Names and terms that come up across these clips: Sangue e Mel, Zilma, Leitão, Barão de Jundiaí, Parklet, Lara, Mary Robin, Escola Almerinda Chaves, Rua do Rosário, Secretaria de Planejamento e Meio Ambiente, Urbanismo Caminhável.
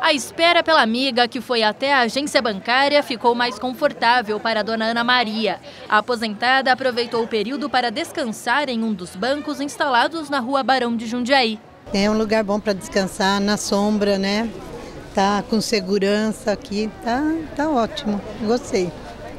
A espera pela amiga, que foi até a agência bancária, ficou mais confortável para a dona Ana Maria. A aposentada aproveitou o período para descansar em um dos bancos instalados na rua Barão de Jundiaí. É um lugar bom para descansar, na sombra, né? Tá com segurança aqui, tá ótimo, gostei.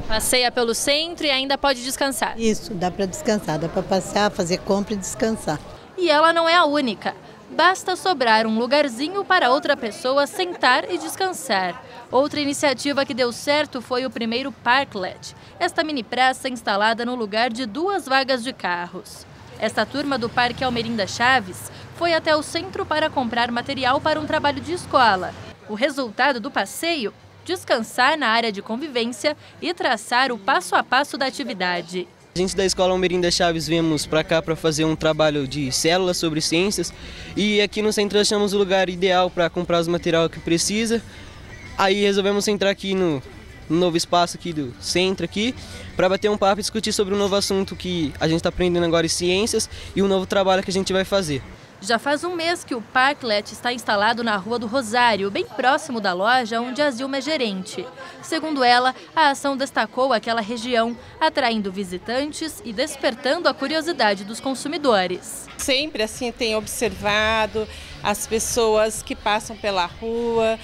Passeia pelo centro e ainda pode descansar? Isso, dá para descansar, dá para passear, fazer compra e descansar. E ela não é a única. Basta sobrar um lugarzinho para outra pessoa sentar e descansar. Outra iniciativa que deu certo foi o primeiro Parklet. Esta mini praça instalada no lugar de duas vagas de carros. Esta turma do Parque Almerinda Chaves foi até o centro para comprar material para um trabalho de escola. O resultado do passeio? Descansar na área de convivência e traçar o passo a passo da atividade. A gente da Escola Almerinda Chaves viemos para cá para fazer um trabalho de células sobre ciências e aqui no centro achamos o lugar ideal para comprar os materiais que precisa. Aí resolvemos entrar aqui no novo espaço aqui do centro aqui para bater um papo e discutir sobre um novo assunto que a gente está aprendendo agora em ciências e um novo trabalho que a gente vai fazer. Já faz um mês que o Parklet está instalado na Rua do Rosário, bem próximo da loja onde a Zilma é gerente. Segundo ela, a ação destacou aquela região, atraindo visitantes e despertando a curiosidade dos consumidores. Sempre assim tem observado as pessoas que passam pela rua,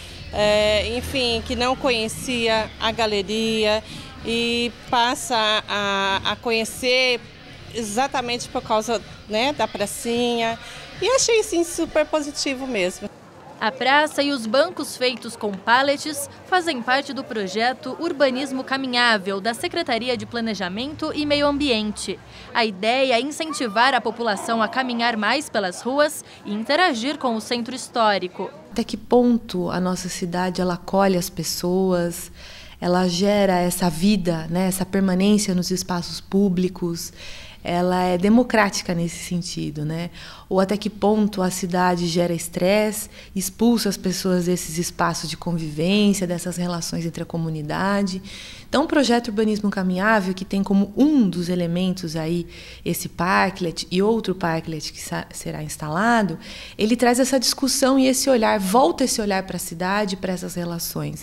enfim, que não conhecia a galeria e passa a conhecer exatamente por causa, né, da pracinha. E achei, sim, super positivo mesmo. A praça e os bancos feitos com pallets fazem parte do projeto Urbanismo Caminhável, da Secretaria de Planejamento e Meio Ambiente. A ideia é incentivar a população a caminhar mais pelas ruas e interagir com o centro histórico. Até que ponto a nossa cidade ela acolhe as pessoas, ela gera essa vida, né, essa permanência nos espaços públicos, ela é democrática nesse sentido, né? Ou até que ponto a cidade gera estresse, expulsa as pessoas desses espaços de convivência, dessas relações entre a comunidade. Então, o projeto Urbanismo Caminhável, que tem como um dos elementos aí esse Parklet e outro Parklet que será instalado, ele traz essa discussão e esse olhar, volta esse olhar para a cidade, para essas relações.